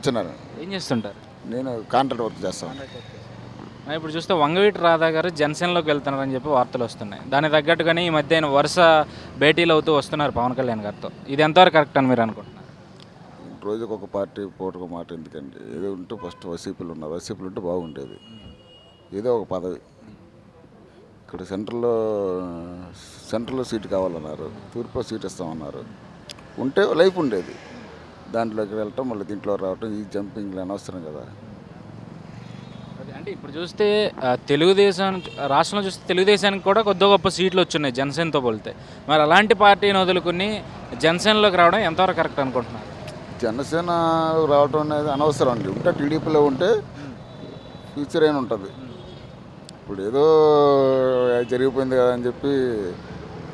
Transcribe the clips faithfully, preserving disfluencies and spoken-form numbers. इच्छा నేను contract work చేస్తాను ఇప్పుడు చూస్తే వంగవీటి రాధాగర్ జనసేనలోకి వెళ్తారని చెప్పి వార్తలు వస్తున్నాయి దాని తగ్గట్టుగానే ఈ మధ్య వరుస భేటీలు అవుతూ వస్తున్నారు పవన్ కళ్యాణ్ గారితో ఇది ఎంతవరకు కరెక్ట్ అని మీరు అనుకుంటున్నారు రోజుకి ఒక పార్టీ పోటొక మాట ఎందుకండి ఏదో ఉంటే ఫస్ట్ వసీపులు ఉన్నారు వసీపులు ఉంటే బాగుండేది ఏదో ఒక పదవి ఇక్కడ సెంట్రల్లో సెంట్రల్లో సీట్ కావాలన్నారు తూర్పు సీట్ ఇస్తామన్నారు ఉంటే లైఫ్ ఉండేది దాంట్లోకి వెళ్ళటం మళ్ళీ దీంట్లో రావటం ఈ జంపింగ్లు అనవసరం కదా అంటే ఇప్పుడు చూస్తే తెలుగుదేశం రాష్ట్రంలో చూస్తే తెలుగుదేశానికి కూడా కొద్ది గొప్ప సీట్లు వచ్చున్నాయి జనసేనతో పోలితే మరి అలాంటి పార్టీని వదులుకుని జనసేనలోకి రావడం ఎంతవరకు కరెక్ట్ అనుకుంటున్నారు జనసేన రావడం అనేది అనవసరం అండి ఉంటే టీడీపీలో ఉంటే ఫ్యూచర్ అయినా ఉంటుంది ఇప్పుడు ఏదో జరిగిపోయింది కదా అని చెప్పి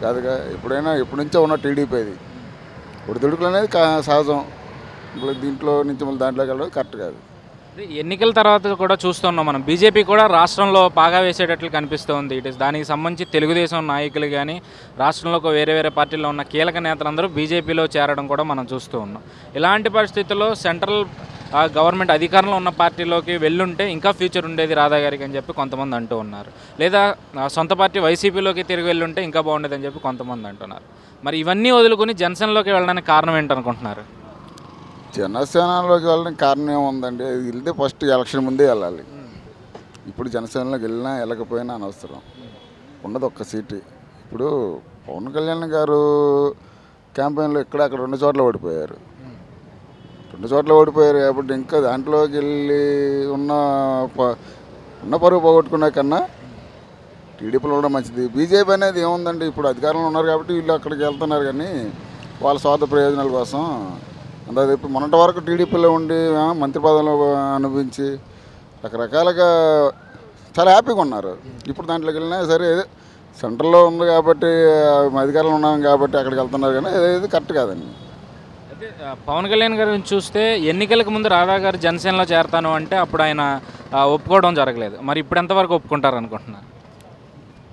కాదుగా ఎప్పుడైనా ఎప్పటి నుంచో ఉన్న టీడీపీ అది ఒడిదుడుకులు అనేది సహజం ఇప్పుడు దీంట్లో నుంచి మళ్ళీ దాంట్లోకి వెళ్ళడం కరెక్ట్ కాదు ఎన్నికల తర్వాత కూడా చూస్తున్నాం మనం బీజేపీ కూడా రాష్ట్రంలో పాగా వేసేటట్లు కనిపిస్తుంది ఇటు దానికి సంబంధించి తెలుగుదేశం నాయకులు కానీ రాష్ట్రంలో వేరే వేరే పార్టీల్లో ఉన్న కీలక నేతలందరూ బీజేపీలో చేరడం కూడా మనం చూస్తూ ఉన్నాం ఇలాంటి పరిస్థితుల్లో సెంట్రల్ గవర్నమెంట్ అధికారంలో ఉన్న పార్టీలోకి వెళ్ళుంటే ఇంకా ఫ్యూచర్ ఉండేది రాధాగారికి అని చెప్పి కొంతమంది అంటూ ఉన్నారు లేదా సొంత పార్టీ వైసీపీలోకి తిరిగి వెళ్ళుంటే ఇంకా బాగుండేది అని చెప్పి కొంతమంది అంటున్నారు మరి ఇవన్నీ వదులుకొని జనసేనలోకి వెళ్ళడానికి కారణం ఏంటనుకుంటున్నారు జనసేనలోకి వెళ్ళడానికి కారణం ఏముందండి వెళ్తే ఫస్ట్ ఎలక్షన్ ముందే వెళ్ళాలి ఇప్పుడు జనసేనలోకి వెళ్ళినా వెళ్ళకపోయినా అనవసరం ఉన్నది ఒక్క సీటు ఇప్పుడు పవన్ కళ్యాణ్ గారు క్యాంపెయిన్లో ఇక్కడ అక్కడ రెండు చోట్ల ఓడిపోయారు రెండు చోట్ల ఓడిపోయారు కాబట్టి ఇంకా దాంట్లోకి వెళ్ళి ఉన్న ఉన్న పరువు పోగొట్టుకునే కన్నా టీడీపీలో కూడా మంచిది బీజేపీ అనేది ఏముందండి ఇప్పుడు అధికారంలో ఉన్నారు కాబట్టి వీళ్ళు అక్కడికి వెళ్తున్నారు కానీ వాళ్ళ స్వార్థ ప్రయోజనాల కోసం అంతా చెప్పి మొన్నటి వరకు టీడీపీలో ఉండి మంత్రి పదంలో అనుభవించి రకరకాలుగా చాలా హ్యాపీగా ఉన్నారు ఇప్పుడు దాంట్లోకి వెళ్ళినా సరే సెంట్రల్లో ఉంది కాబట్టి అధికారంలో ఉన్నాం కాబట్టి అక్కడికి వెళ్తున్నారు కానీ అదేది కరెక్ట్ కాదండి అయితే పవన్ కళ్యాణ్ గారిని చూస్తే ఎన్నికలకు ముందు రాధాగారు జనసేనలో చేరతాను అంటే అప్పుడు ఆయన ఒప్పుకోవడం జరగలేదు మరి ఇప్పుడు ఎంతవరకు ఒప్పుకుంటారు అనుకుంటున్నారు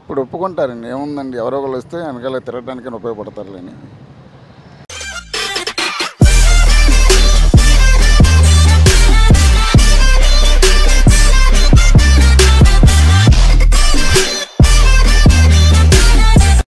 ఇప్పుడు ఒప్పుకుంటారండి ఏముందండి ఎవరో ఒకళ్ళు వస్తే వెనకాల తిరగడానికి ఉపయోగపడతారు లేని